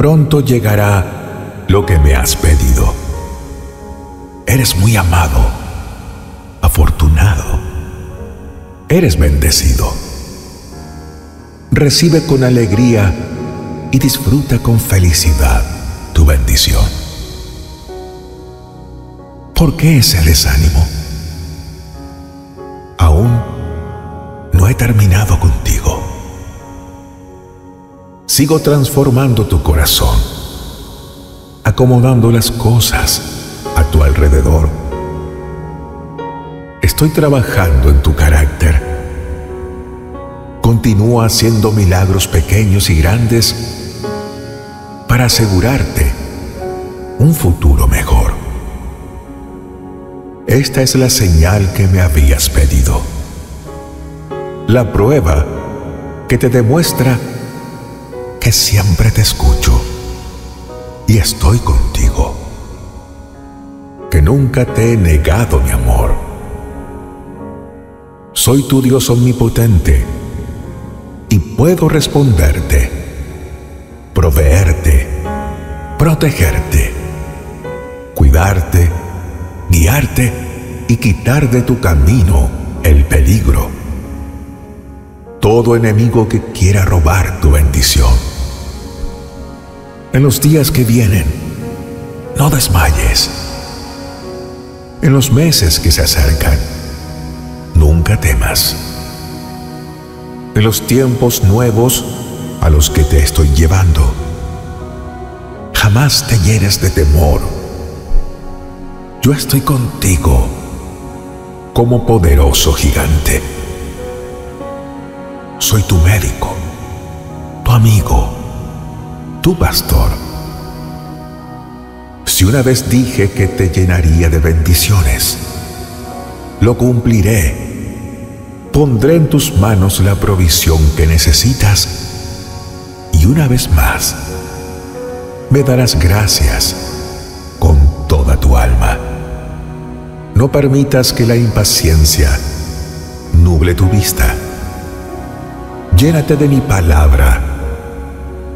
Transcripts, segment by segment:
Pronto llegará lo que me has pedido. Eres muy amado, afortunado. Eres bendecido. Recibe con alegría y disfruta con felicidad tu bendición. ¿Por qué ese desánimo? Aún no he terminado contigo. Sigo transformando tu corazón, acomodando las cosas a tu alrededor. Estoy trabajando en tu carácter. Continúa haciendo milagros pequeños y grandes para asegurarte un futuro mejor. Esta es la señal que me habías pedido, la prueba que te demuestra que siempre te escucho y estoy contigo, que nunca te he negado mi amor. Soy tu Dios omnipotente y puedo responderte, proveerte, protegerte, cuidarte, guiarte y quitar de tu camino el peligro, todo enemigo que quiera robar tu bendición. En los días que vienen, no desmayes. En los meses que se acercan, nunca temas. En los tiempos nuevos a los que te estoy llevando, jamás te llenes de temor. Yo estoy contigo como poderoso gigante. Soy tu médico, tu amigo, tu pastor. Si una vez dije que te llenaría de bendiciones, lo cumpliré. Pondré en tus manos la provisión que necesitas y una vez más me darás gracias con toda tu alma. No permitas que la impaciencia nuble tu vista. Llénate de mi palabra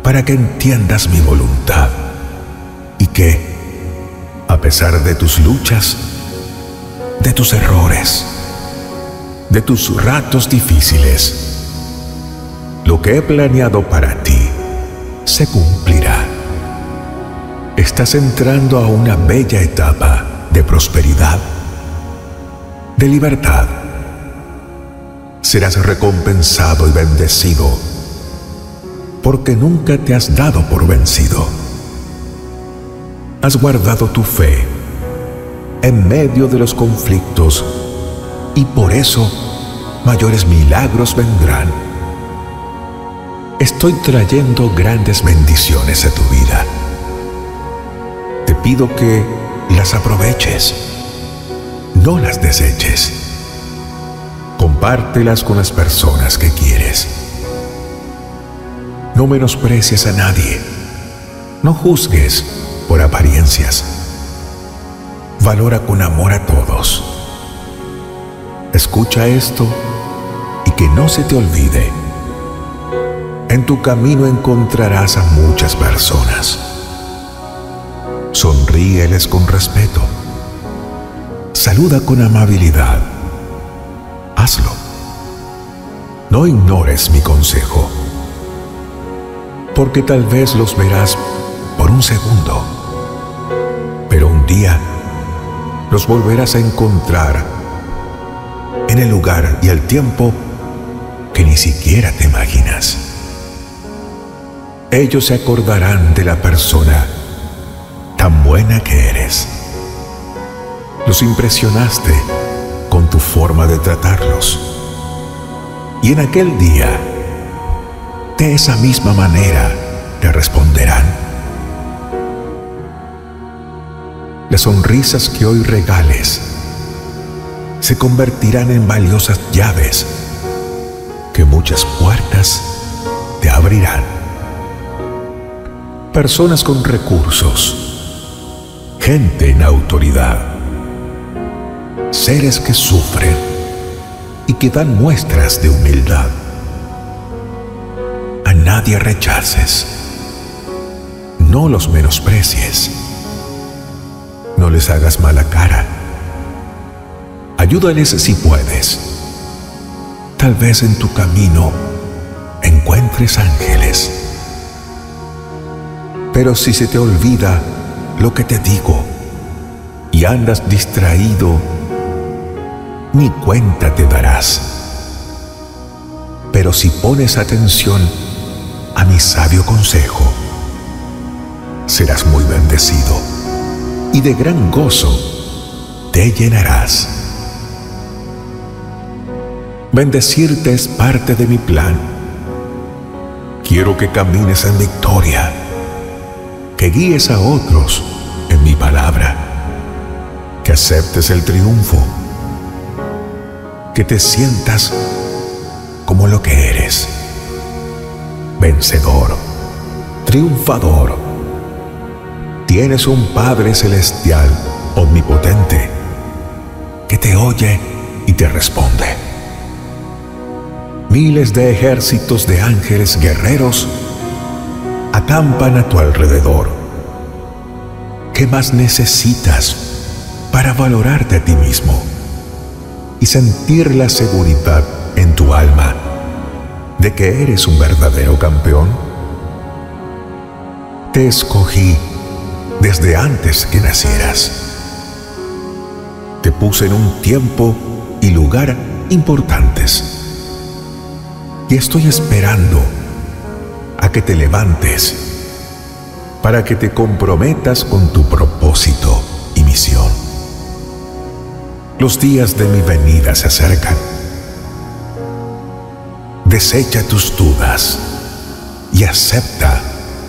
para que entiendas mi voluntad y que, a pesar de tus luchas, de tus errores, de tus ratos difíciles, lo que he planeado para ti se cumplirá. Estás entrando a una bella etapa de prosperidad, de libertad. Serás recompensado y bendecido, porque nunca te has dado por vencido. Has guardado tu fe en medio de los conflictos y por eso mayores milagros vendrán. Estoy trayendo grandes bendiciones a tu vida. Te pido que las aproveches, no las deseches. Compártelas con las personas que quieres. No menosprecies a nadie. No juzgues por apariencias. Valora con amor a todos. Escucha esto y que no se te olvide. En tu camino encontrarás a muchas personas. Sonríeles con respeto. Saluda con amabilidad. Hazlo. No ignores mi consejo, porque tal vez los verás por un segundo, pero un día los volverás a encontrar en el lugar y el tiempo que ni siquiera te imaginas. Ellos se acordarán de la persona tan buena que eres. Los impresionaste con tu forma de tratarlos, y en aquel día de esa misma manera te responderán. Las sonrisas que hoy regales se convertirán en valiosas llaves que muchas puertas te abrirán. Personas con recursos, gente en autoridad, seres que sufren y que dan muestras de humildad. Nadie rechaces, No los menosprecies. No les hagas mala cara. Ayúdales si puedes. Tal vez en tu camino encuentres ángeles. Pero si se te olvida lo que te digo y andas distraído, ni cuenta te darás. Pero si pones atención a mi sabio consejo, serás muy bendecido y de gran gozo te llenarás. Bendecirte es parte de mi plan. Quiero que camines en victoria, que guíes a otros en mi palabra, que aceptes el triunfo, que te sientas como lo que eres, vencedor, triunfador. Tienes un Padre celestial omnipotente que te oye y te responde. Miles de ejércitos de ángeles guerreros acampan a tu alrededor. ¿Qué más necesitas para valorarte a ti mismo y sentir la seguridad en tu alma de que eres un verdadero campeón? Te escogí desde antes que nacieras. Te puse en un tiempo y lugar importantes. Y estoy esperando a que te levantes para que te comprometas con tu propósito y misión. Los días de mi venida se acercan. Desecha tus dudas y acepta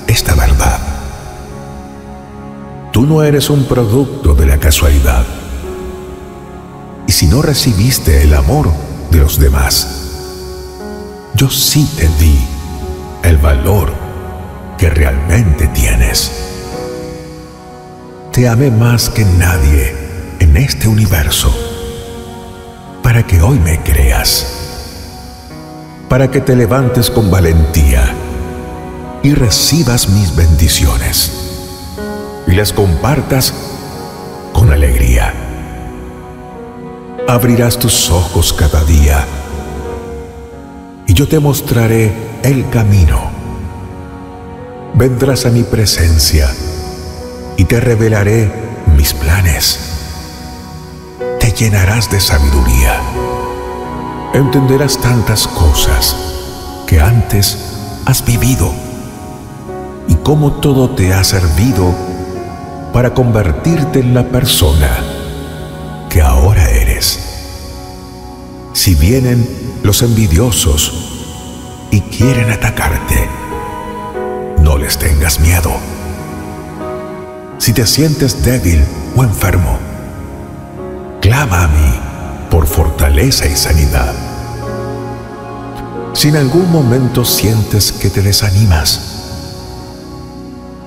esta verdad. Tú no eres un producto de la casualidad. Y si no recibiste el amor de los demás, yo sí te di el valor que realmente tienes. Te amé más que nadie en este universo para que hoy me creas, para que te levantes con valentía y recibas mis bendiciones y las compartas con alegría. Abrirás tus ojos cada día y yo te mostraré el camino. Vendrás a mi presencia y te revelaré mis planes. Te llenarás de sabiduría. Entenderás tantas cosas que antes has vivido y cómo todo te ha servido para convertirte en la persona que ahora eres. Si vienen los envidiosos y quieren atacarte, no les tengas miedo. Si te sientes débil o enfermo, clama a mí por fortaleza y sanidad. Si en algún momento sientes que te desanimas,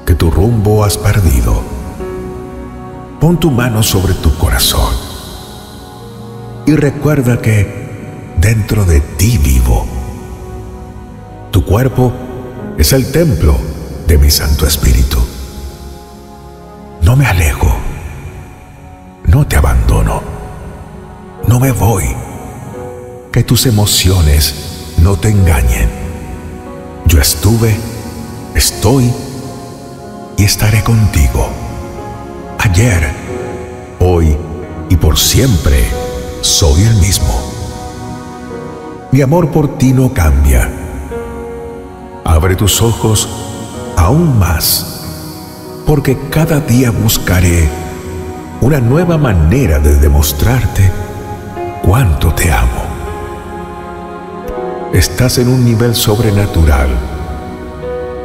que tu rumbo has perdido, pon tu mano sobre tu corazón y recuerda que dentro de ti vivo. Tu cuerpo es el templo de mi Santo Espíritu. No me alejo, no te abandono, no me voy. Que tus emociones no te engañen. Yo estuve, estoy y estaré contigo. Ayer, hoy y por siempre soy el mismo. Mi amor por ti no cambia. Abre tus ojos aún más, porque cada día buscaré una nueva manera de demostrarte cuánto te amo. Estás en un nivel sobrenatural,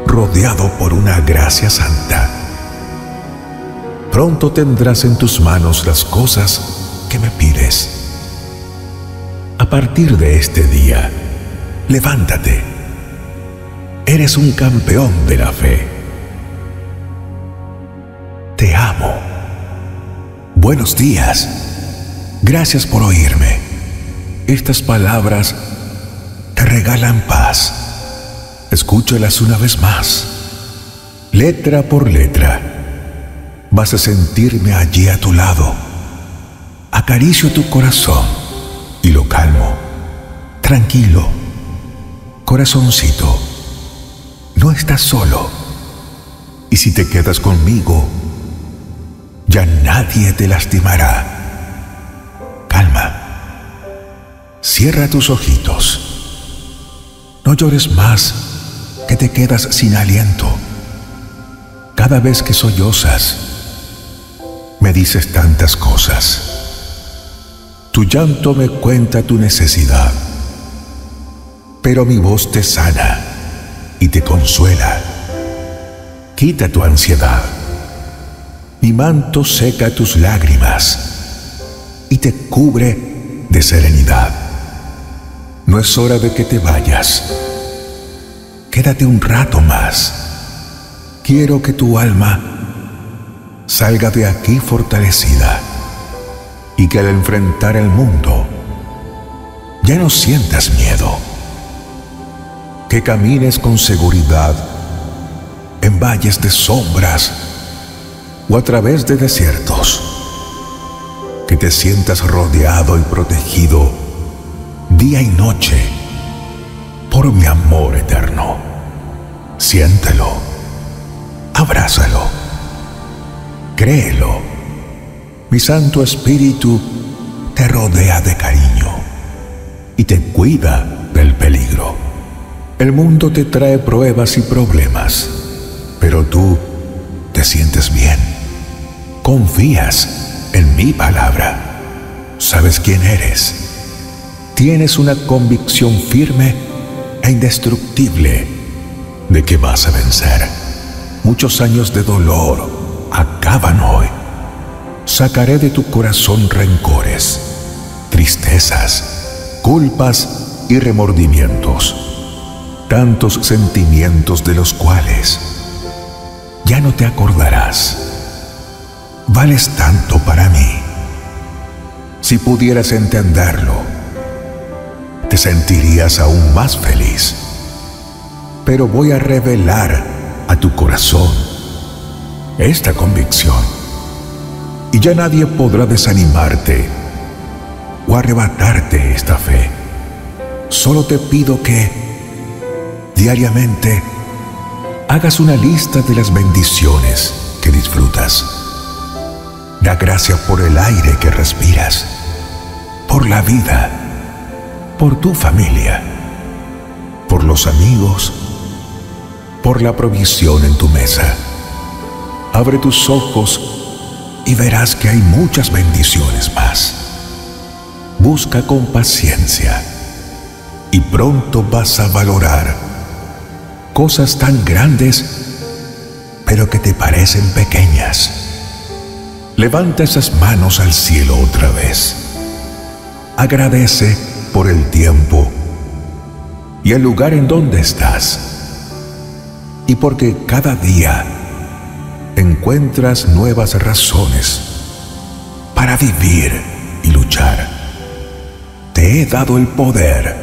rodeado por una gracia santa. Pronto tendrás en tus manos las cosas que me pides. A partir de este día, levántate. Eres un campeón de la fe. Te amo. Buenos días. Gracias por oírme. Estas palabras te regalan paz. Escúchalas una vez más. letra por letra. Vas a sentirme allí a tu lado. Acaricio tu corazón y lo calmo. Tranquilo, corazoncito, no estás solo. Y si te quedas conmigo, ya nadie te lastimará. Calma. Cierra tus ojitos. No llores más, que te quedas sin aliento. Cada vez que sollozas, me dices tantas cosas. Tu llanto me cuenta tu necesidad, pero mi voz te sana y te consuela. Quita tu ansiedad. Mi manto seca tus lágrimas y te cubre de serenidad. No es hora de que te vayas. Quédate un rato más. Quiero que tu alma salga de aquí fortalecida y que al enfrentar el mundo ya no sientas miedo. Que camines con seguridad en valles de sombras o a través de desiertos, que te sientas rodeado y protegido día y noche por mi amor eterno. Siéntelo, abrázalo, créelo. Mi Santo Espíritu te rodea de cariño y te cuida del peligro. El mundo te trae pruebas y problemas, pero tú te sientes bien. Confías en mi palabra. Sabes quién eres. Tienes una convicción firme e indestructible de que vas a vencer. Muchos años de dolor acaban hoy. Sacaré de tu corazón rencores, tristezas, culpas y remordimientos. Tantos sentimientos de los cuales ya no te acordarás. Vales tanto para mí. Si pudieras entenderlo, te sentirías aún más feliz. Pero voy a revelar a tu corazón esta convicción, y ya nadie podrá desanimarte o arrebatarte esta fe. Solo te pido que diariamente hagas una lista de las bendiciones que disfrutas. Da gracias por el aire que respiras, por la vida, por tu familia, por los amigos, por la provisión en tu mesa. Abre tus ojos y verás que hay muchas bendiciones más. Busca con paciencia y pronto vas a valorar cosas tan grandes, pero que te parecen pequeñas. Levanta esas manos al cielo otra vez. Agradece por el tiempo y el lugar en donde estás, y porque cada día encuentras nuevas razones para vivir y luchar. Te he dado el poder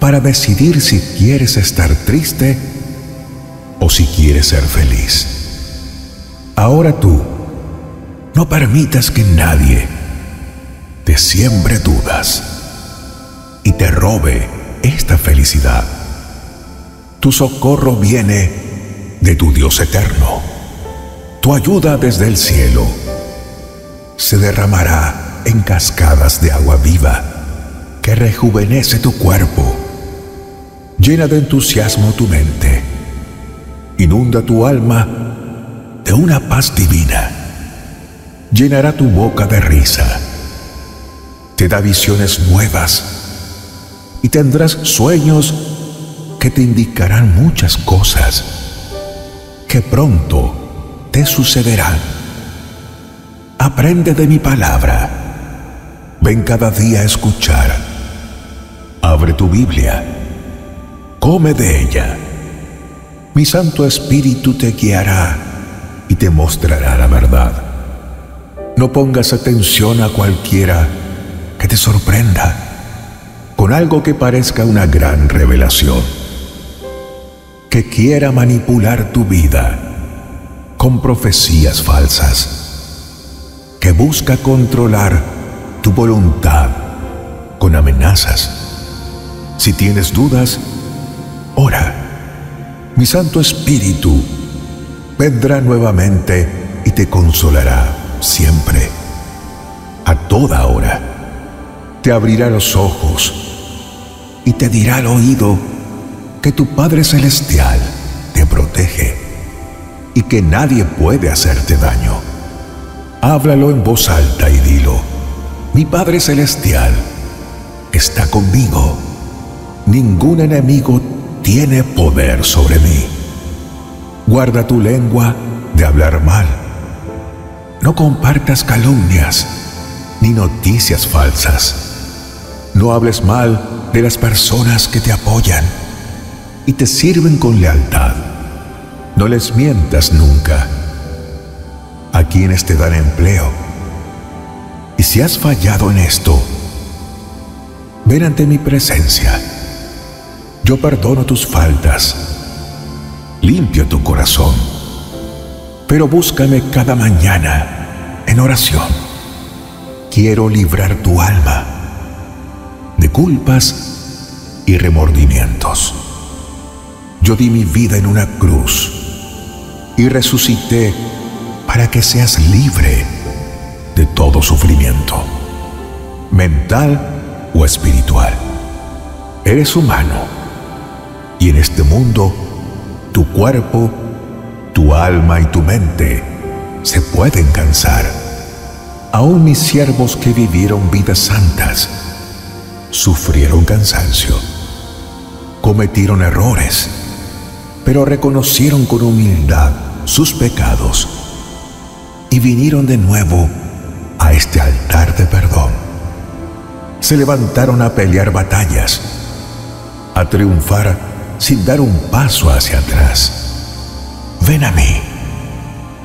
para decidir si quieres estar triste o si quieres ser feliz. Ahora tú no permitas que nadie te siembre dudas y te robe esta felicidad. Tu socorro viene de tu Dios eterno. Tu ayuda desde el cielo se derramará en cascadas de agua viva que rejuvenece tu cuerpo, llena de entusiasmo tu mente, inunda tu alma de una paz divina. Llenará tu boca de risa, te da visiones nuevas y tendrás sueños que te indicarán muchas cosas que pronto te sucederán. Aprende de mi palabra, ven cada día a escuchar, abre tu Biblia, come de ella. Mi Santo Espíritu te guiará y te mostrará la verdad. No pongas atención a cualquiera que te sorprenda con algo que parezca una gran revelación. que quiera manipular tu vida con profecías falsas, que busca controlar tu voluntad con amenazas. Si tienes dudas, ora. Mi Santo Espíritu vendrá nuevamente y te consolará siempre, a toda hora. Te abrirá los ojos y te dirá al oído que tu Padre Celestial te protege y que nadie puede hacerte daño. Háblalo en voz alta y dilo: mi Padre Celestial está conmigo. Ningún enemigo tiene poder sobre mí. Guarda tu lengua de hablar mal. No compartas calumnias ni noticias falsas. No hables mal de las personas que te apoyan y te sirven con lealtad. No les mientas nunca a quienes te dan empleo. Y si has fallado en esto, ven ante mi presencia. Yo perdono tus faltas, limpio tu corazón, pero búscame cada mañana en oración. Quiero librar tu alma de culpas y remordimientos. Yo di mi vida en una cruz y resucité para que seas libre de todo sufrimiento, mental o espiritual. Eres humano y en este mundo tu cuerpo, tu alma y tu mente se pueden cansar. Aún mis siervos que vivieron vidas santas sufrieron cansancio, cometieron errores, pero reconocieron con humildad sus pecados y vinieron de nuevo a este altar de perdón. Se levantaron a pelear batallas, a triunfar sin dar un paso hacia atrás. Ven a mí,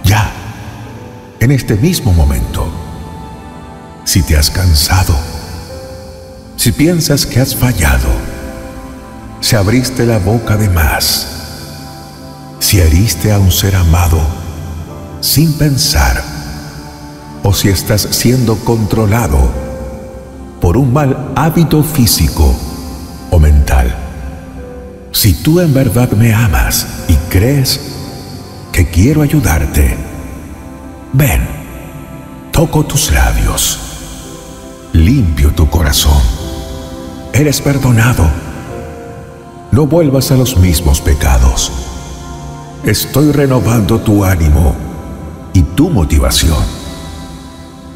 ya, en este mismo momento. Si te has cansado, si piensas que has fallado, si abriste la boca de más, si heriste a un ser amado sin pensar, o si estás siendo controlado por un mal hábito físico o mental. Si tú en verdad me amas y crees que quiero ayudarte, ven, toco tus labios, limpio tu corazón. Eres perdonado. No vuelvas a los mismos pecados. Estoy renovando tu ánimo y tu motivación.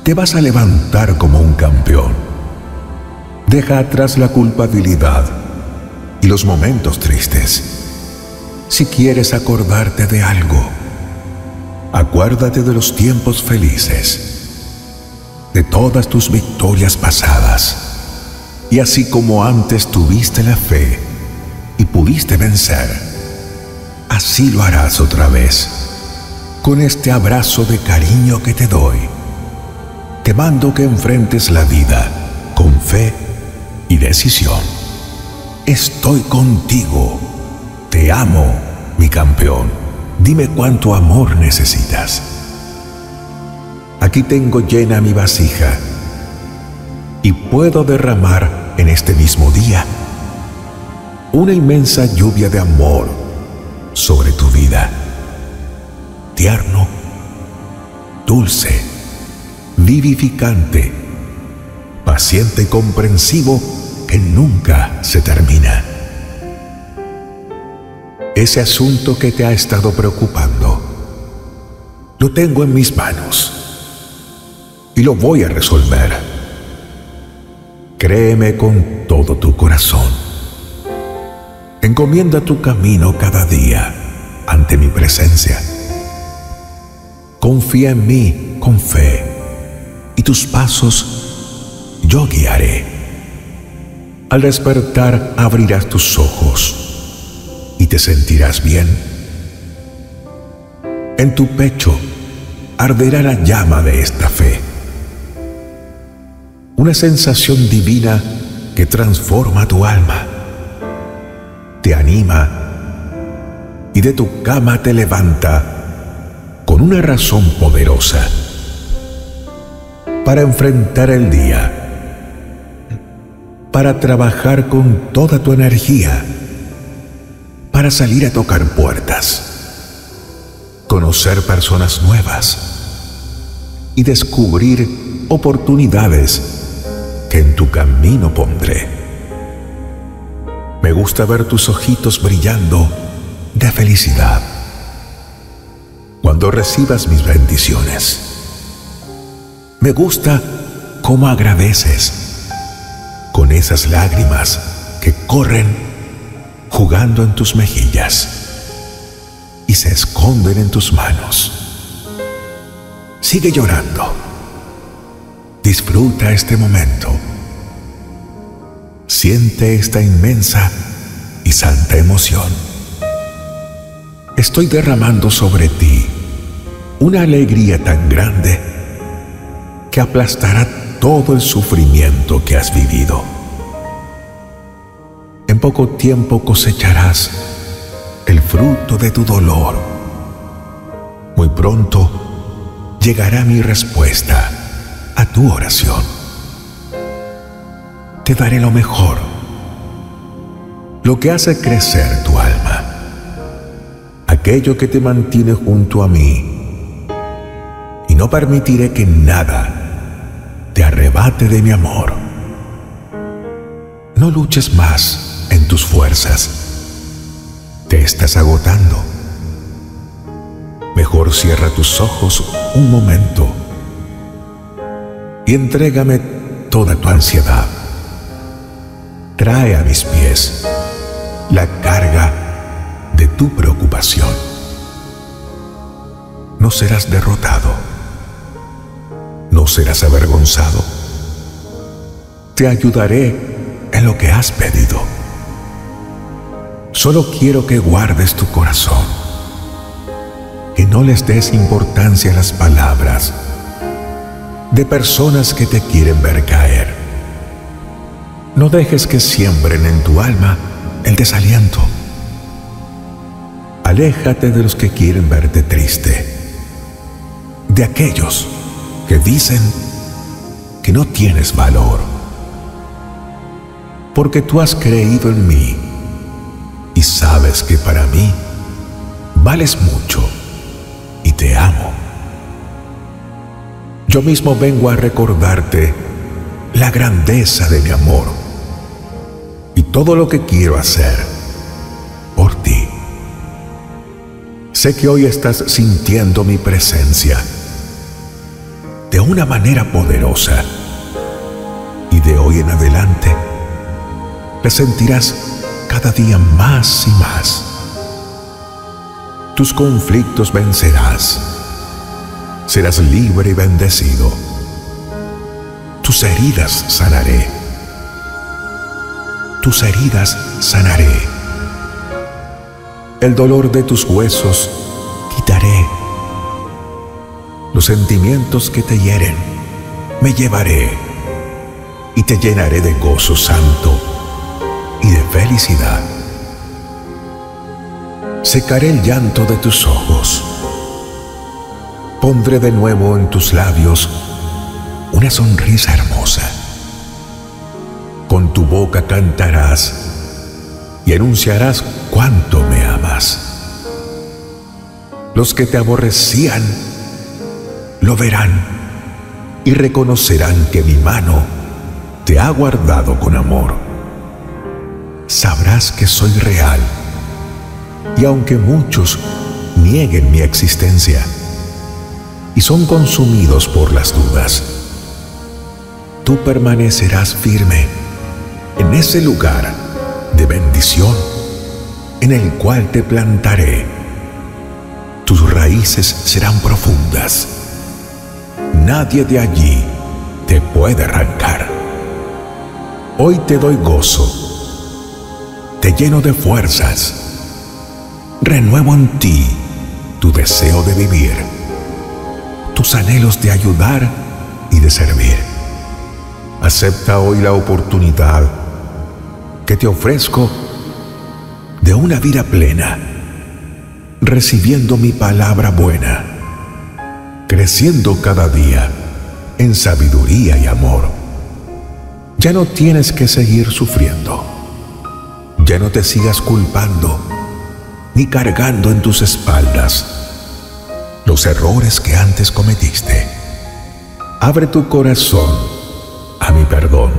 Te vas a levantar como un campeón. Deja atrás la culpabilidad y los momentos tristes. Si quieres acordarte de algo, acuérdate de los tiempos felices, de todas tus victorias pasadas. Y así como antes tuviste la fe y pudiste vencer, así lo harás otra vez. Con este abrazo de cariño que te doy, te mando que enfrentes la vida con fe y decisión. Estoy contigo. Te amo, mi campeón. Dime cuánto amor necesitas. Aquí tengo llena mi vasija y puedo derramar en este mismo día una inmensa lluvia de amor sobre tu vida. Tierno, dulce, vivificante, paciente y comprensivo que nunca se termina. Ese asunto que te ha estado preocupando, lo tengo en mis manos y lo voy a resolver. Créeme con todo tu corazón. Encomienda tu camino cada día ante mi presencia. Confía en mí con fe y tus pasos yo guiaré. Al despertar abrirás tus ojos y te sentirás bien. En tu pecho arderá la llama de esta fe, una sensación divina que transforma tu alma, te anima y de tu cama te levanta con una razón poderosa para enfrentar el día, para trabajar con toda tu energía, para salir a tocar puertas, conocer personas nuevas y descubrir oportunidades que en tu camino pondré. Me gusta ver tus ojitos brillando de felicidad cuando recibas mis bendiciones. Me gusta cómo agradeces con esas lágrimas que corren jugando en tus mejillas y se esconden en tus manos. Sigue llorando. Disfruta este momento. Siente esta inmensa y santa emoción. Estoy derramando sobre ti una alegría tan grande que aplastará todo el sufrimiento que has vivido. En poco tiempo cosecharás el fruto de tu dolor. Muy pronto llegará mi respuesta a tu oración. Te daré lo mejor, lo que hace crecer tu alma, aquello que te mantiene junto a mí, y no permitiré que nada te arrebate de mi amor. No luches más en tus fuerzas. Te estás agotando. Mejor cierra tus ojos un momento y entrégame toda tu ansiedad. Trae a mis pies la carga de tu preocupación. No serás derrotado. No serás avergonzado. Te ayudaré en lo que has pedido. Solo quiero que guardes tu corazón, que no les des importancia a las palabras de personas que te quieren ver caer. No dejes que siembren en tu alma el desaliento. Aléjate de los que quieren verte triste, de aquellos que dicen que no tienes valor, porque tú has creído en mí. Y sabes que para mí vales mucho y te amo. Yo mismo vengo a recordarte la grandeza de mi amor y todo lo que quiero hacer por ti. Sé que hoy estás sintiendo mi presencia de una manera poderosa y de hoy en adelante la sentirás cada día más y más. Tus conflictos vencerás. Serás libre y bendecido. Tus heridas sanaré. Tus heridas sanaré. El dolor de tus huesos quitaré. Los sentimientos que te hieren me llevaré y te llenaré de gozo santo y de felicidad. Secaré el llanto de tus ojos. Pondré de nuevo en tus labios una sonrisa hermosa. Con tu boca cantarás y enunciarás cuánto me amas. Los que te aborrecían lo verán y reconocerán que mi mano te ha guardado con amor. Sabrás que soy real, y aunque muchos nieguen mi existencia y son consumidos por las dudas, tú permanecerás firme en ese lugar de bendición en el cual te plantaré. Tus raíces serán profundas. Nadie de allí te puede arrancar. Hoy te doy gozo. Te lleno de fuerzas, renuevo en ti tu deseo de vivir, tus anhelos de ayudar y de servir. Acepta hoy la oportunidad que te ofrezco de una vida plena, recibiendo mi palabra buena, creciendo cada día en sabiduría y amor. Ya no tienes que seguir sufriendo. Ya no te sigas culpando ni cargando en tus espaldas los errores que antes cometiste. Abre tu corazón a mi perdón.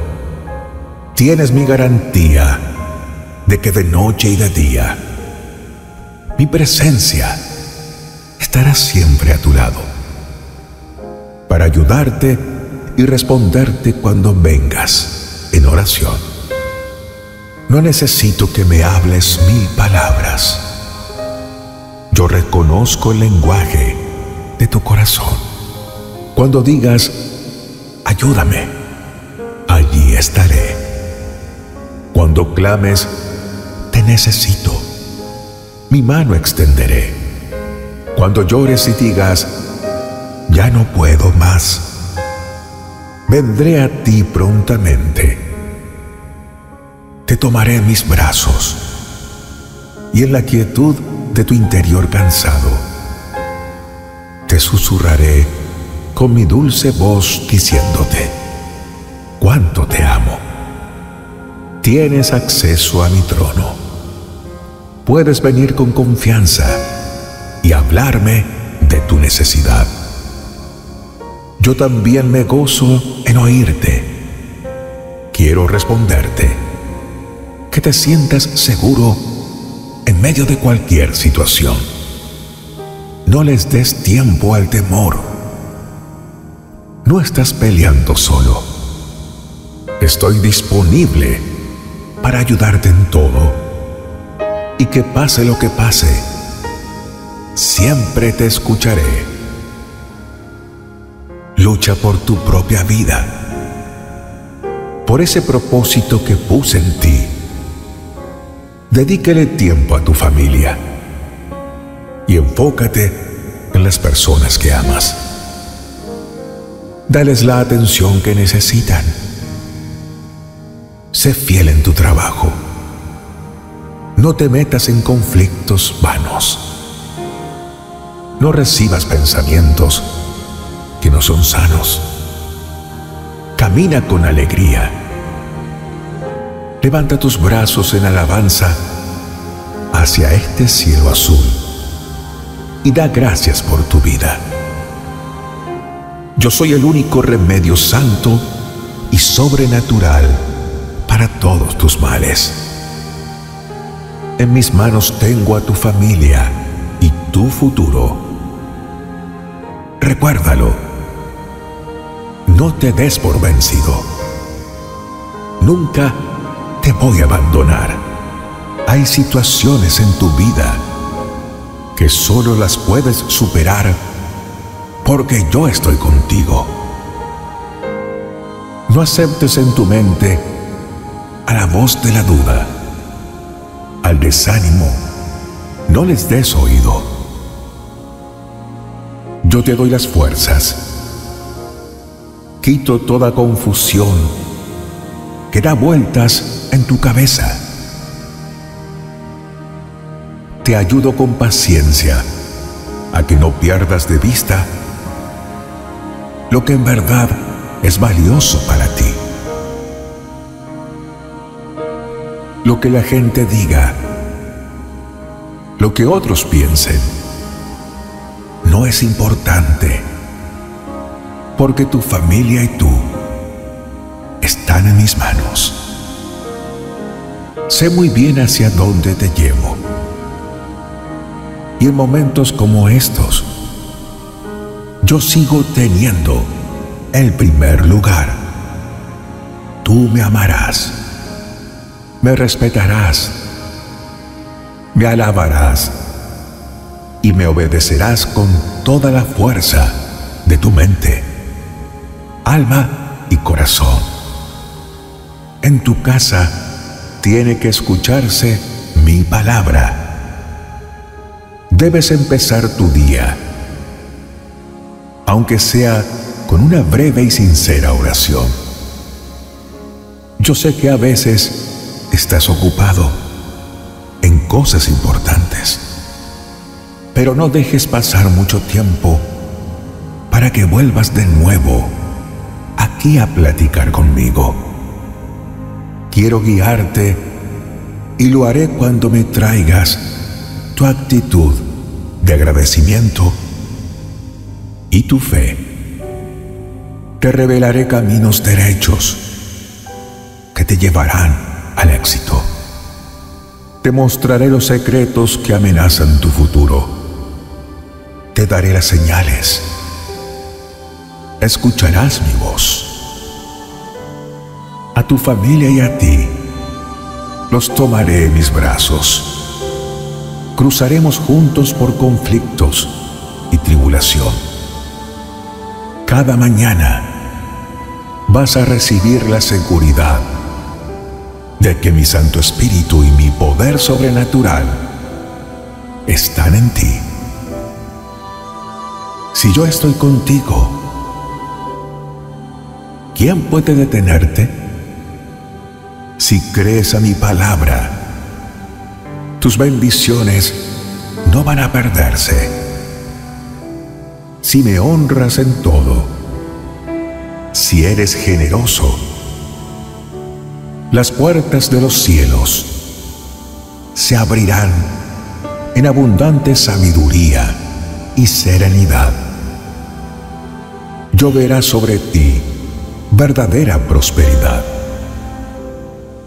Tienes mi garantía de que de noche y de día mi presencia estará siempre a tu lado para ayudarte y responderte cuando vengas en oración. No necesito que me hables 1000 palabras. Yo reconozco el lenguaje de tu corazón. Cuando digas, ayúdame, allí estaré. Cuando clames, te necesito, mi mano extenderé. Cuando llores y digas, ya no puedo más, vendré a ti prontamente. Te tomaré en mis brazos y en la quietud de tu interior cansado te susurraré con mi dulce voz diciéndote cuánto te amo. Tienes acceso a mi trono. Puedes venir con confianza y hablarme de tu necesidad. Yo también me gozo en oírte. Quiero responderte, que te sientas seguro en medio de cualquier situación. No les des tiempo al temor. No estás peleando solo. Estoy disponible para ayudarte en todo. Y que pase lo que pase, siempre te escucharé. Lucha por tu propia vida, por ese propósito que puse en ti. Dedícale tiempo a tu familia y enfócate en las personas que amas. Dales la atención que necesitan. Sé fiel en tu trabajo. No te metas en conflictos vanos. No recibas pensamientos que no son sanos. Camina con alegría. Levanta tus brazos en alabanza hacia este cielo azul y da gracias por tu vida. Yo soy el único remedio santo y sobrenatural para todos tus males. En mis manos tengo a tu familia y tu futuro. Recuérdalo. No te des por vencido. Nunca te voy a abandonar. Hay situaciones en tu vida que solo las puedes superar porque yo estoy contigo. No aceptes en tu mente a la voz de la duda, al desánimo. No les des oído. Yo te doy las fuerzas. Quito toda confusión que da vueltas en tu cabeza. Te ayudo con paciencia a que no pierdas de vista lo que en verdad es valioso para ti. Lo que la gente diga, lo que otros piensen, no es importante. Porque tu familia y tú están en mis manos. Sé muy bien hacia dónde te llevo. Y en momentos como estos, yo sigo teniendo el primer lugar. Tú me amarás, me respetarás, me alabarás y me obedecerás con toda la fuerza de tu mente, alma y corazón. En tu casa tiene que escucharse mi palabra. Debes empezar tu día, aunque sea con una breve y sincera oración. Yo sé que a veces estás ocupado en cosas importantes. pero no dejes pasar mucho tiempo para que vuelvas de nuevo aquí a platicar conmigo. Quiero guiarte y lo haré cuando me traigas tu actitud de agradecimiento y tu fe. Te revelaré caminos derechos que te llevarán al éxito. Te mostraré los secretos que amenazan tu futuro. Te daré las señales. Escucharás mi voz. A tu familia y a ti los tomaré en mis brazos. Cruzaremos juntos por conflictos y tribulación. Cada mañana vas a recibir la seguridad de que mi Santo Espíritu y mi poder sobrenatural están en ti. Si yo estoy contigo, ¿quién puede detenerte? Si crees a mi palabra, tus bendiciones no van a perderse. Si me honras en todo, si eres generoso, las puertas de los cielos se abrirán en abundante sabiduría y serenidad. Lloverá sobre ti verdadera prosperidad,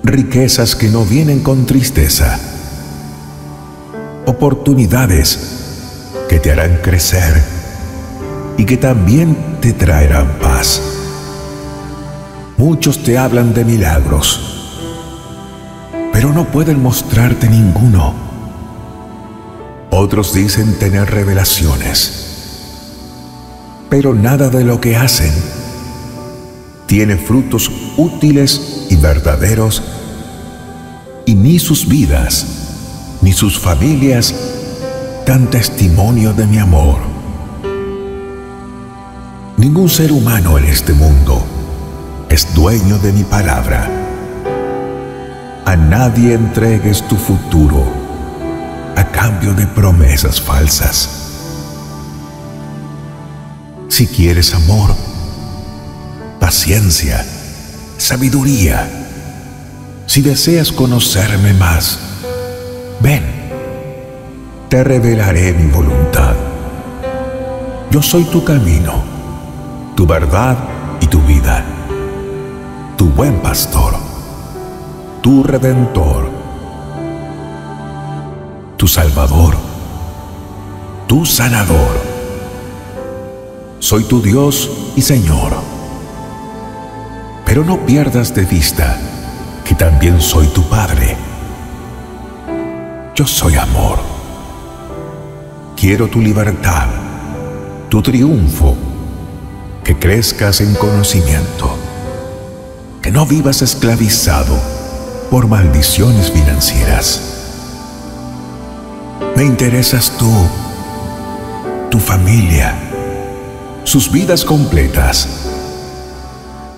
riquezas que no vienen con tristeza, oportunidades que te harán crecer y que también te traerán paz. Muchos te hablan de milagros, pero no pueden mostrarte ninguno. Otros dicen tener revelaciones, pero nada de lo que hacen tiene frutos útiles y verdaderos, y ni sus vidas ni sus familias dan testimonio de mi amor. Ningún ser humano en este mundo es dueño de mi palabra. A nadie entregues tu futuro a cambio de promesas falsas. Si quieres amor, paciencia, sabiduría, si deseas conocerme más, ven, te revelaré mi voluntad. Yo soy tu camino, tu verdad y tu vida. Tu buen pastor, tu redentor, tu salvador, tu sanador. Soy tu Dios y Señor. Pero no pierdas de vista que también soy tu Padre. Yo soy amor. Quiero tu libertad, tu triunfo, que crezcas en conocimiento. Que no vivas esclavizado por maldiciones financieras. Me interesas tú, tu familia, sus vidas completas,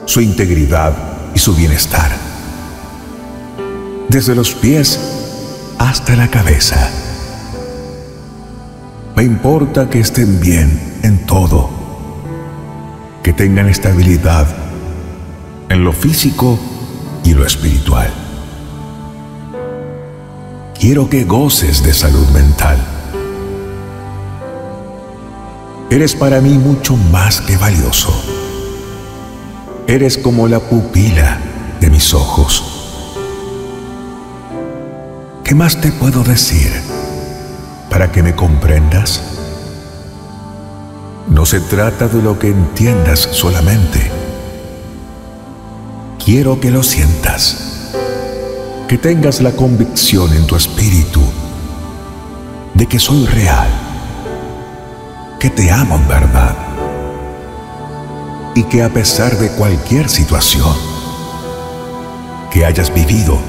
su integridad y su bienestar, desde los pies hasta la cabeza. Me importa que estén bien en todo, que tengan estabilidad en lo físico y lo espiritual. Quiero que goces de salud mental. Eres para mí mucho más que valioso. Eres como la pupila de mis ojos. ¿Qué más te puedo decir para que me comprendas? No se trata de lo que entiendas solamente. Quiero que lo sientas, que tengas la convicción en tu espíritu de que soy real, que te amo en verdad y que a pesar de cualquier situación que hayas vivido,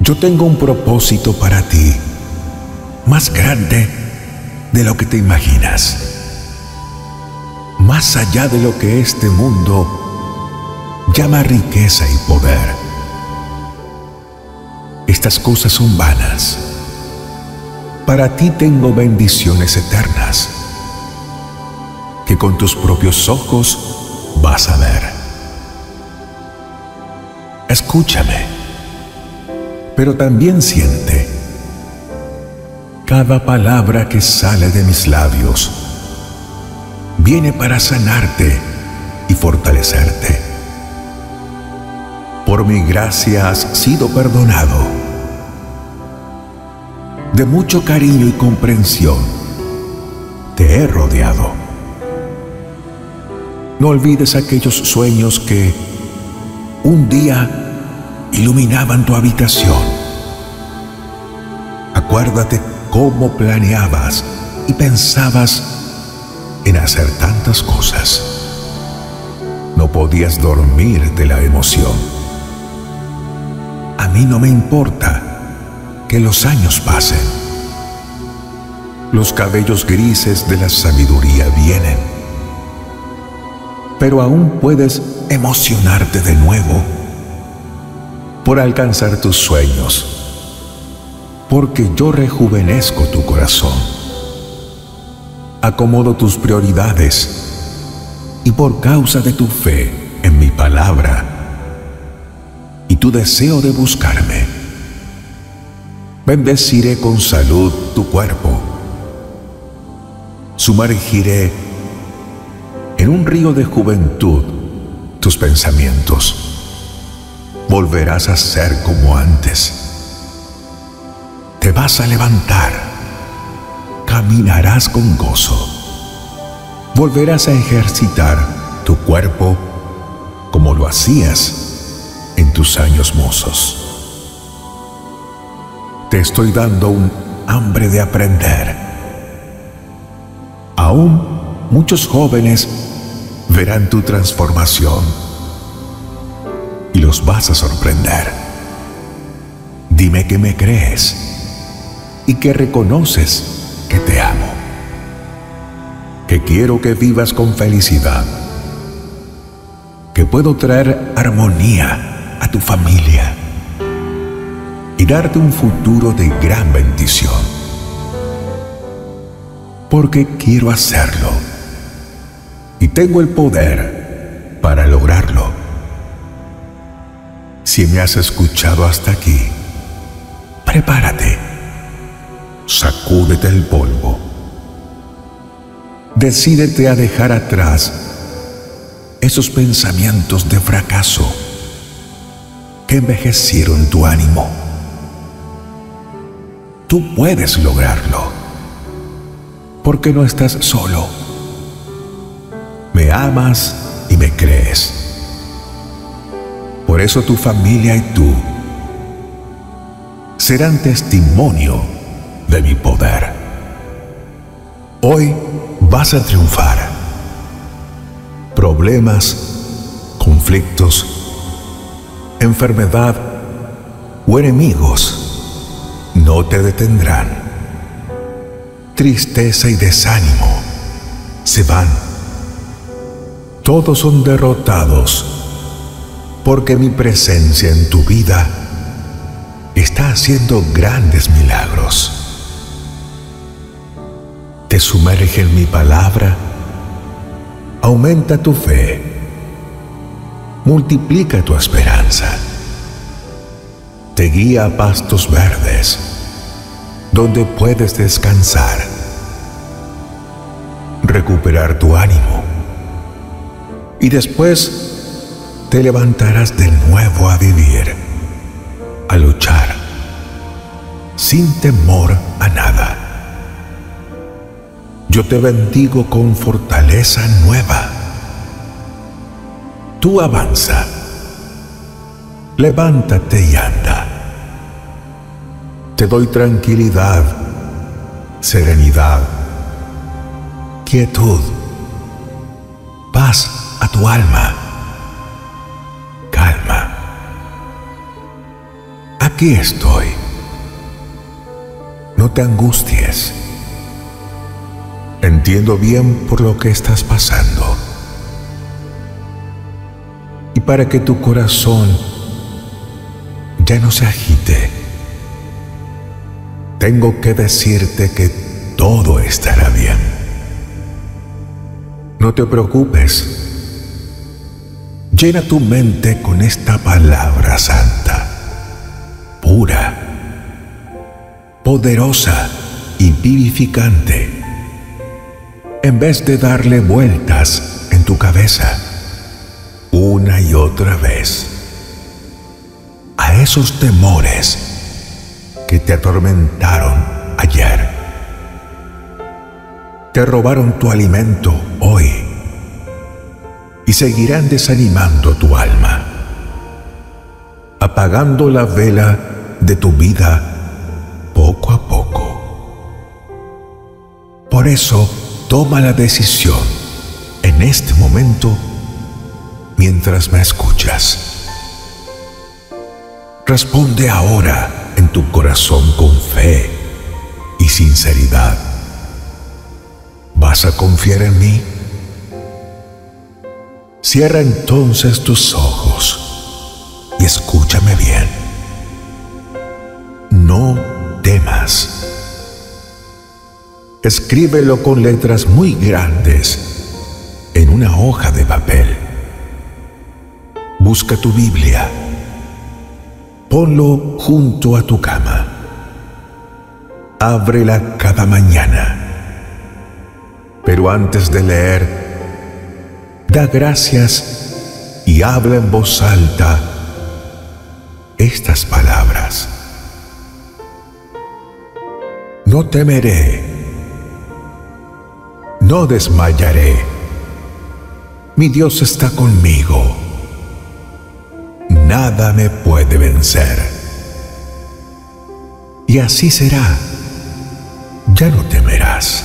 yo tengo un propósito para ti más grande de lo que te imaginas, más allá de lo que este mundo llama riqueza y poder. Estas cosas son vanas. para ti tengo bendiciones eternas, que con tus propios ojos vas a ver. Escúchame, pero también siente cada palabra que sale de mis labios. Viene para sanarte y fortalecerte. Por mi gracia has sido perdonado. De mucho cariño y comprensión te he rodeado. No olvides aquellos sueños que un día iluminaban tu habitación. Acuérdate cómo planeabas y pensabas en hacer tantas cosas. No podías dormir de la emoción. A mí no me importa que los años pasen. Los cabellos grises de la sabiduría vienen. Pero aún puedes emocionarte de nuevo por alcanzar tus sueños, porque yo rejuvenezco tu corazón. Acomodo tus prioridades y por causa de tu fe en mi palabra y tu deseo de buscarme, bendeciré con salud tu cuerpo, sumergiré en un río de juventud tus pensamientos, volverás a ser como antes, te vas a levantar. Caminarás con gozo. Volverás a ejercitar tu cuerpo como lo hacías en tus años mozos. Te estoy dando un hambre de aprender. Aún muchos jóvenes verán tu transformación y los vas a sorprender. Dime que me crees y que reconoces que te amo, que quiero que vivas con felicidad, que puedo traer armonía a tu familia y darte un futuro de gran bendición, porque quiero hacerlo y tengo el poder para lograrlo. Si me has escuchado hasta aquí, prepárate. Sacúdete el polvo. Decídete a dejar atrás esos pensamientos de fracaso que envejecieron tu ánimo. Tú puedes lograrlo, porque no estás solo. Me amas y me crees. Por eso tu familia y tú serán testimonio de mi poder. Hoy vas a triunfar. Problemas, conflictos, enfermedad o enemigos no te detendrán. Tristeza y desánimo se van. Todos son derrotados porque mi presencia en tu vida está haciendo grandes milagros. Te sumerge en mi palabra, aumenta tu fe, multiplica tu esperanza, te guía a pastos verdes donde puedes descansar, recuperar tu ánimo y después te levantarás de nuevo a vivir, a luchar, sin temor a nada. Yo te bendigo con fortaleza nueva. Tú avanza, levántate y anda. Te doy tranquilidad, serenidad, quietud, paz a tu alma, calma. Aquí estoy. No te angusties. Entiendo bien por lo que estás pasando. Y para que tu corazón ya no se agite, tengo que decirte que todo estará bien. No te preocupes. Llena tu mente con esta palabra santa, pura, poderosa y vivificante, en vez de darle vueltas en tu cabeza una y otra vez a esos temores que te atormentaron ayer, te robaron tu alimento hoy y seguirán desanimando tu alma, apagando la vela de tu vida poco a poco. Por eso, toma la decisión en este momento mientras me escuchas. Responde ahora en tu corazón con fe y sinceridad. ¿Vas a confiar en mí? Cierra entonces tus ojos y escúchame bien. No temas. Escríbelo con letras muy grandes en una hoja de papel. Busca tu Biblia. Ponlo junto a tu cama. Ábrela cada mañana. Pero antes de leer, da gracias y habla en voz alta estas palabras. No temeré, no desmayaré. Mi Dios está conmigo. Nada me puede vencer. Y así será. Ya no temerás.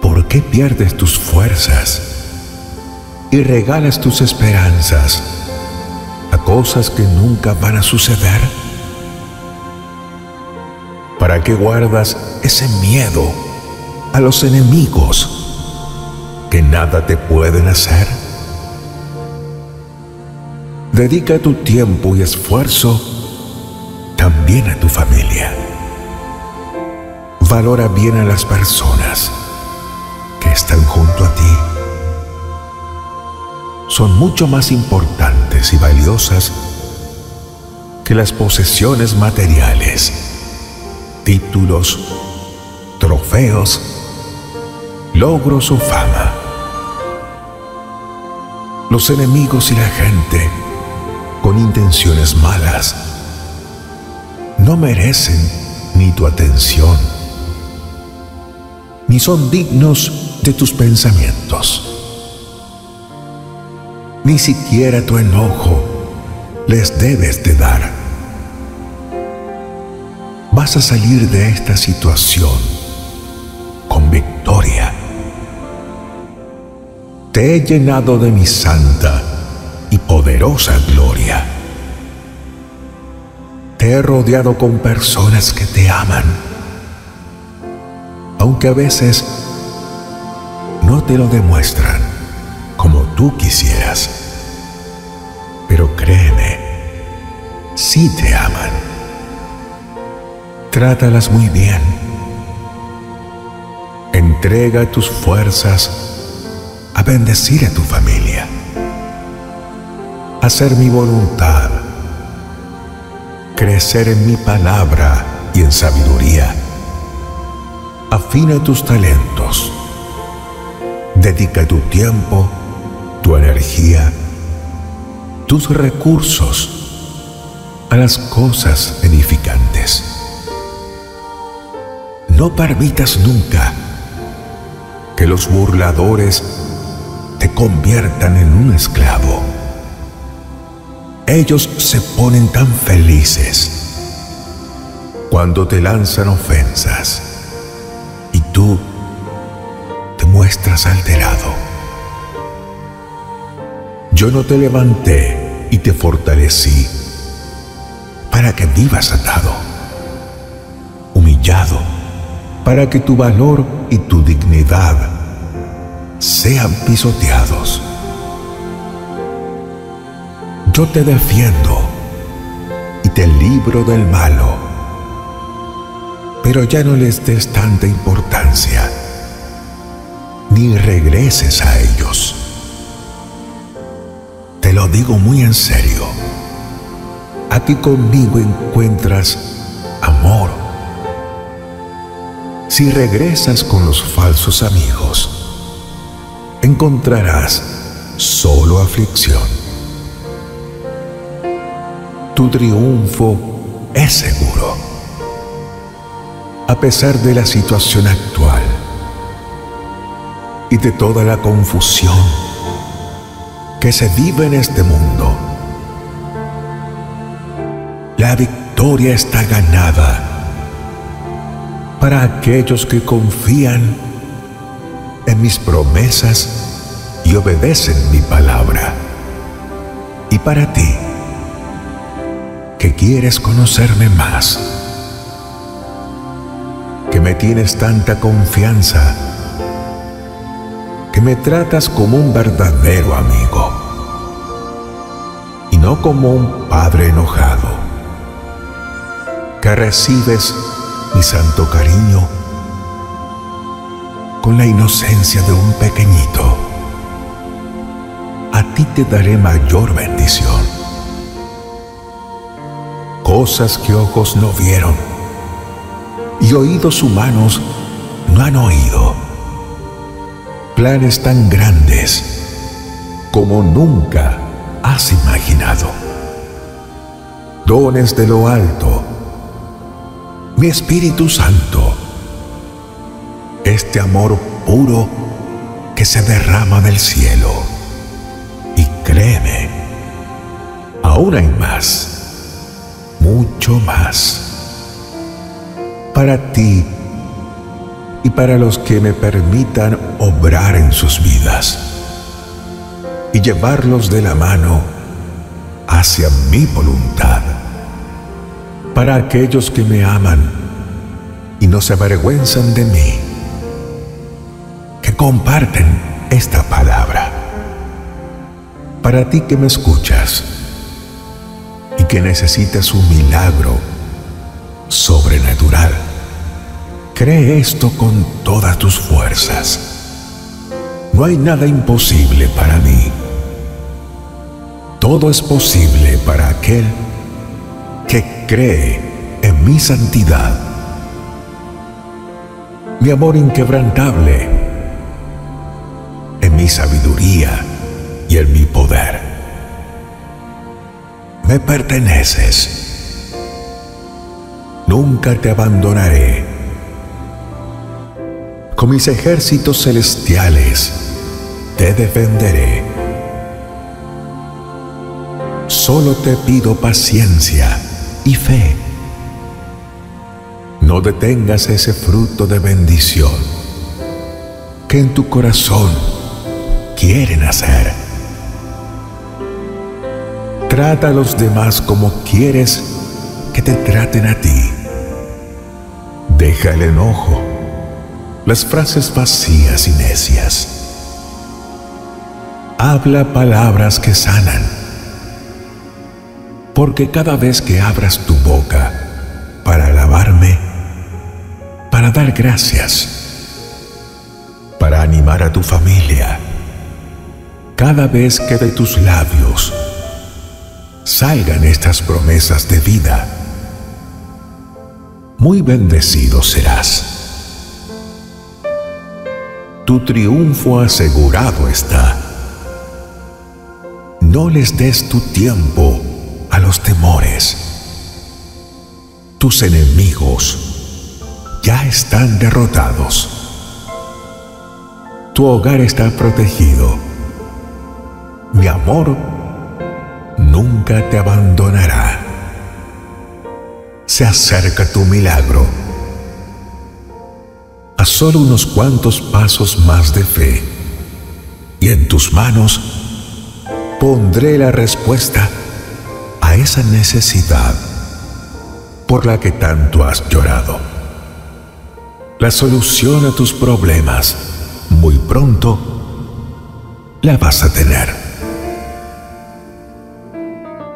¿Por qué pierdes tus fuerzas y regalas tus esperanzas a cosas que nunca van a suceder? ¿Para qué guardas ese miedo a los enemigos que nada te pueden hacer? Dedica tu tiempo y esfuerzo también a tu familia. Valora bien a las personas que están junto a ti. Son mucho más importantes y valiosas que las posesiones materiales, títulos, trofeos, logros o fama. Los enemigos y la gente con intenciones malas no merecen ni tu atención, ni son dignos de tus pensamientos. Ni siquiera tu enojo les debes de dar. Vas a salir de esta situación con victoria. Te he llenado de mi santa y poderosa gloria. Te he rodeado con personas que te aman, aunque a veces no te lo demuestran como tú quisieras, pero créeme, sí te aman. Trátalas muy bien. Entrega tus fuerzas a bendecir a tu familia, a hacer mi voluntad, crecer en mi palabra y en sabiduría. Afina tus talentos. Dedica tu tiempo, tu energía, tus recursos a las cosas edificantes. No permitas nunca que los burladores te conviertan en un esclavo. Ellos se ponen tan felices cuando te lanzan ofensas y tú muestras alterado. Yo no te levanté y te fortalecí para que vivas atado, humillado, para que tu valor y tu dignidad sean pisoteados. Yo te defiendo y te libro del malo pero ya no les des tanta importancia, ni regreses a ellos. Te lo digo muy en serio. Aquí conmigo encuentras amor. Si regresas con los falsos amigos, encontrarás solo aflicción. Tu triunfo es seguro. A pesar de la situación actual y de toda la confusión que se vive en este mundo, la victoria está ganada para aquellos que confían en mis promesas y obedecen mi palabra. Y para ti, que quieres conocerme más, que me tienes tanta confianza, que me tratas como un verdadero amigo y no como un padre enojado, que recibes mi santo cariño con la inocencia de un pequeñito, a ti te daré mayor bendición. Cosas que ojos no vieron y oídos humanos no han oído. Planes tan grandes como nunca has imaginado. Dones de lo alto, mi Espíritu Santo, este amor puro que se derrama del cielo. Y créeme, aún hay más, mucho más, para ti y para los que me permitan obrar en sus vidas y llevarlos de la mano hacia mi voluntad, para aquellos que me aman y no se avergüenzan de mí, que comparten esta palabra, para ti que me escuchas y que necesitas un milagro sobrenatural. Cree esto con todas tus fuerzas. No hay nada imposible para mí. Todo es posible para aquel que cree en mi santidad, mi amor inquebrantable, en mi sabiduría y en mi poder. Me perteneces. Nunca te abandonaré. Con mis ejércitos celestiales te defenderé. Solo te pido paciencia y fe. No detengas ese fruto de bendición que en tu corazón quiere nacer. Trata a los demás como quieres que te traten a ti. Deja el enojo, las frases vacías y necias. Habla palabras que sanan, porque cada vez que abras tu boca para alabarme, para dar gracias, para animar a tu familia, cada vez que de tus labios salgan estas promesas de vida, muy bendecido serás. Tu triunfo asegurado está. No les des tu tiempo a los temores. Tus enemigos ya están derrotados. Tu hogar está protegido. Mi amor nunca te abandonará. Se acerca tu milagro. A solo unos cuantos pasos más de fe, y en tus manos pondré la respuesta a esa necesidad por la que tanto has llorado. La solución a tus problemas muy pronto la vas a tener.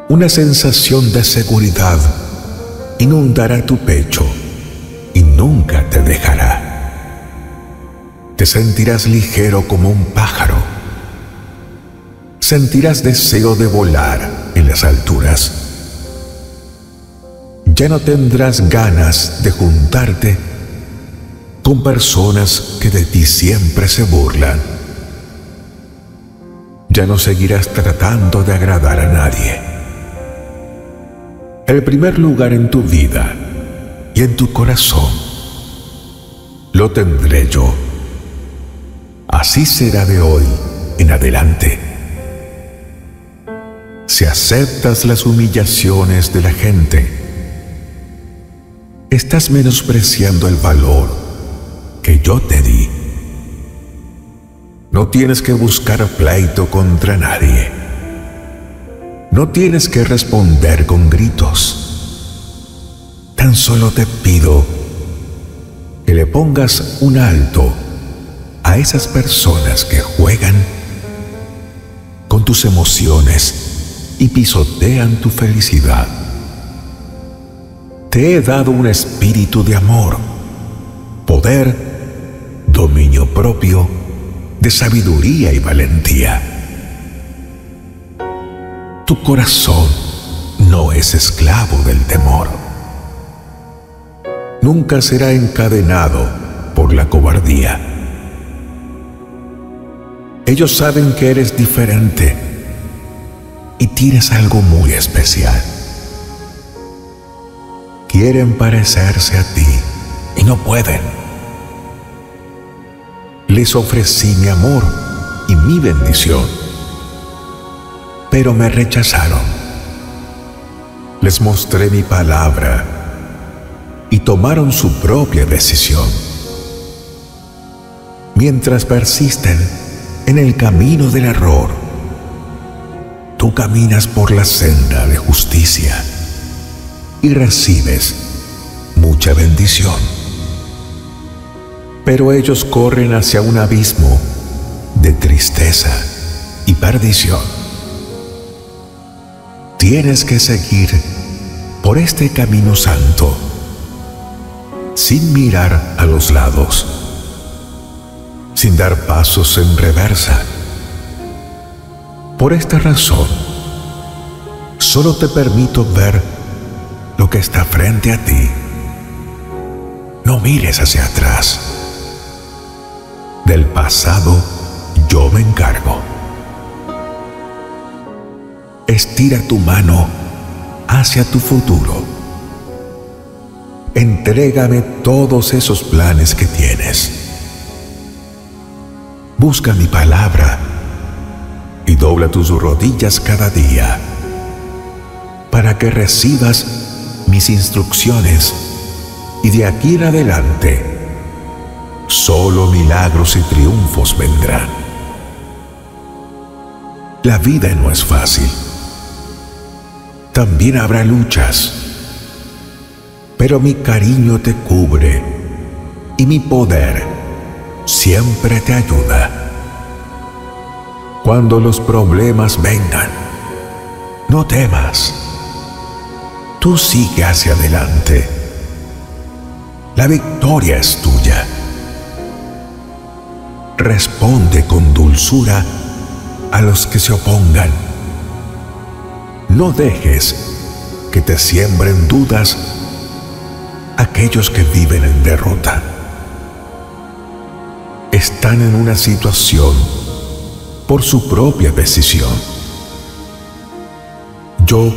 Una sensación de seguridad inundará tu pecho y nunca te dejará. Te sentirás ligero como un pájaro. Sentirás deseo de volar en las alturas. Ya no tendrás ganas de juntarte con personas que de ti siempre se burlan. Ya no seguirás tratando de agradar a nadie. El primer lugar en tu vida y en tu corazón lo tendré yo. Así será de hoy en adelante. Si aceptas las humillaciones de la gente, estás menospreciando el valor que yo te di. No tienes que buscar pleito contra nadie. No tienes que responder con gritos. Tan solo te pido que le pongas un alto a esas personas que juegan con tus emociones y pisotean tu felicidad. Te he dado un espíritu de amor, poder, dominio propio, de sabiduría y valentía. Tu corazón no es esclavo del temor. Nunca será encadenado por la cobardía. Ellos saben que eres diferente y tienes algo muy especial. Quieren parecerse a ti y no pueden. Les ofrecí mi amor y mi bendición, pero me rechazaron. Les mostré mi palabra y tomaron su propia decisión. Mientras persisten en el camino del error, tú caminas por la senda de justicia y recibes mucha bendición. Pero ellos corren hacia un abismo de tristeza y perdición. Tienes que seguir por este camino santo, sin mirar a los lados, sin dar pasos en reversa. Por esta razón, solo te permito ver lo que está frente a ti. No mires hacia atrás. Del pasado yo me encargo. Estira tu mano hacia tu futuro. Entrégame todos esos planes que tienes. Busca mi palabra y dobla tus rodillas cada día para que recibas mis instrucciones, y de aquí en adelante solo milagros y triunfos vendrán. La vida no es fácil. También habrá luchas, pero mi cariño te cubre y mi poder siempre te ayuda. Cuando los problemas vengan, no temas. Tú sigue hacia adelante. La victoria es tuya. Responde con dulzura a los que se opongan. No dejes que te siembren dudas aquellos que viven en derrota. Están en una situación por su propia decisión. Yo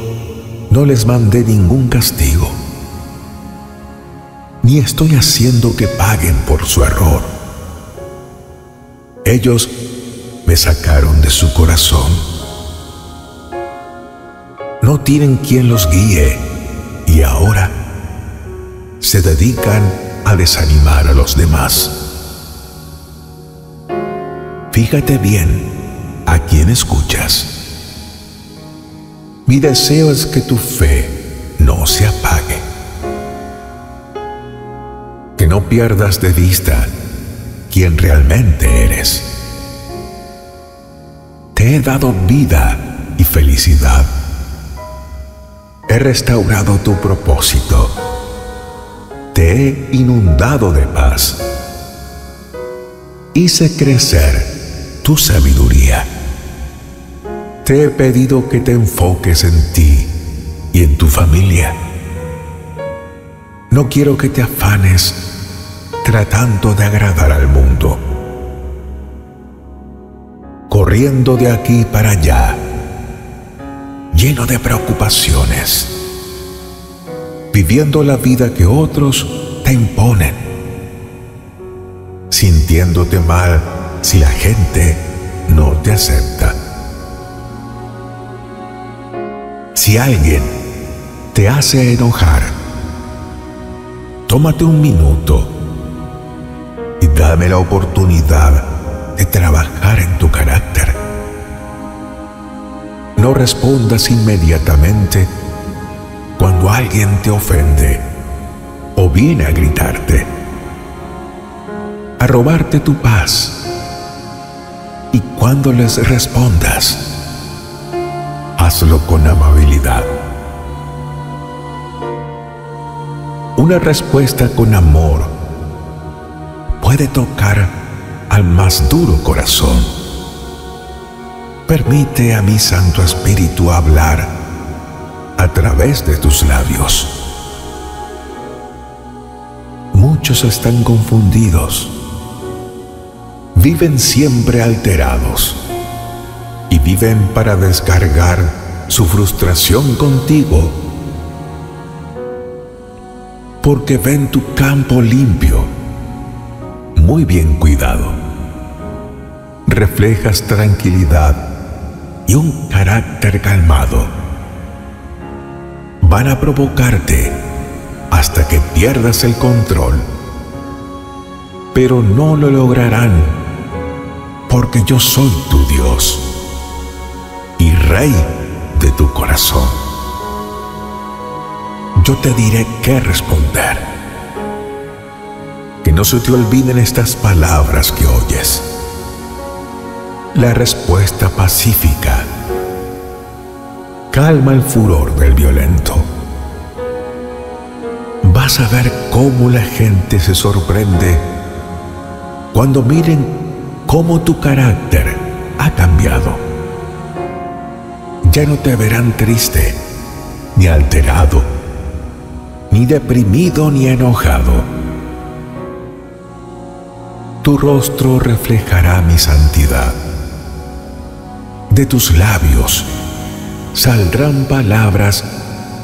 no les mandé ningún castigo, ni estoy haciendo que paguen por su error. Ellos me sacaron de su corazón. No tienen quien los guíe y ahora se dedican a desanimar a los demás. Fíjate bien a quién escuchas. Mi deseo es que tu fe no se apague, que no pierdas de vista quién realmente eres. Te he dado vida y felicidad. He restaurado tu propósito. te he inundado de paz. Hice crecer tu sabiduría. Te he pedido que te enfoques en ti y en tu familia. No quiero que te afanes tratando de agradar al mundo, corriendo de aquí para allá, lleno de preocupaciones, viviendo la vida que otros te imponen, sintiéndote mal si la gente no te acepta. Si alguien te hace enojar, tómate un minuto y dame la oportunidad de trabajar en tu carácter. No respondas inmediatamente cuando alguien te ofende o viene a gritarte, a robarte tu paz. Y cuando les respondas, hazlo con amabilidad. Una respuesta con amor puede tocar al más duro corazón. Permite a mi Santo Espíritu hablar a través de tus labios. Muchos están confundidos, viven siempre alterados y viven para descargar su frustración contigo, porque ven tu campo limpio, muy bien cuidado. Reflejas tranquilidad y un carácter calmado. Van a provocarte hasta que pierdas el control, pero no lo lograrán, porque yo soy tu Dios y Rey de tu corazón. Yo te diré qué responder. Que no se te olviden estas palabras que oyes. La respuesta pacífica calma el furor del violento. Vas a ver cómo la gente se sorprende cuando miren cómo tu carácter ha cambiado. Ya no te verán triste, ni alterado, ni deprimido, ni enojado. Tu rostro reflejará mi santidad. De tus labios saldrán palabras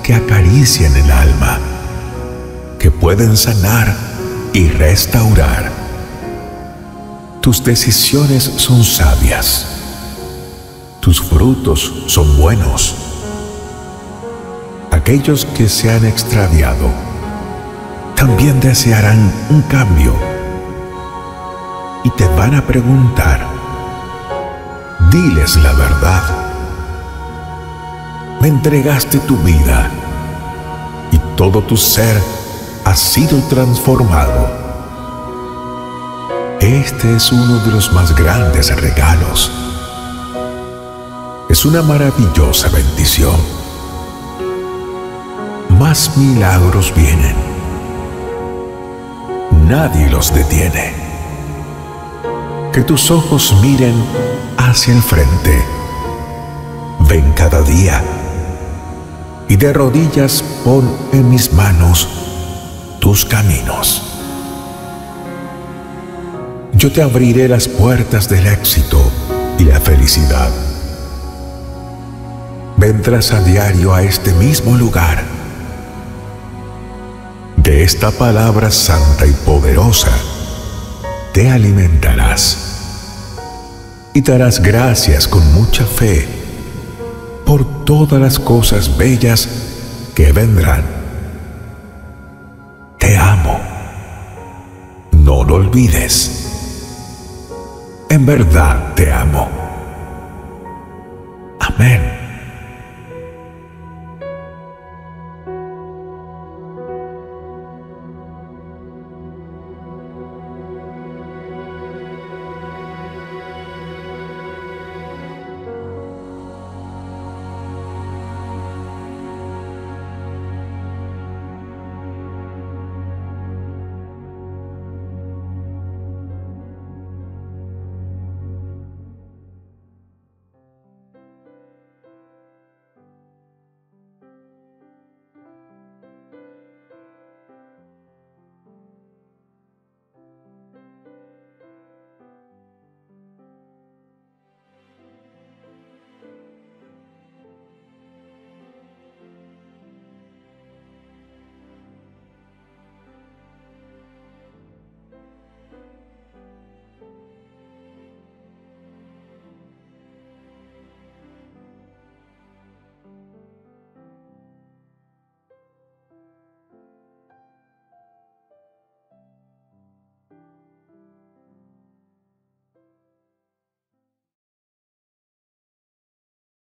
que acarician el alma, que pueden sanar y restaurar. Tus decisiones son sabias. Tus frutos son buenos. Aquellos que se han extraviado también desearán un cambio y te van a preguntar. Diles la verdad. Me entregaste tu vida y todo tu ser ha sido transformado. Este es uno de los más grandes regalos. Es una maravillosa bendición. Más milagros vienen. Nadie los detiene. Que tus ojos miren hacia el frente. Ven cada día y de rodillas pon en mis manos tus caminos. Yo te abriré las puertas del éxito y la felicidad. Vendrás a diario a este mismo lugar. De esta palabra santa y poderosa te alimentarás y darás gracias con mucha fe por todas las cosas bellas que vendrán. Te amo. No lo olvides. En verdad te amo. Amén.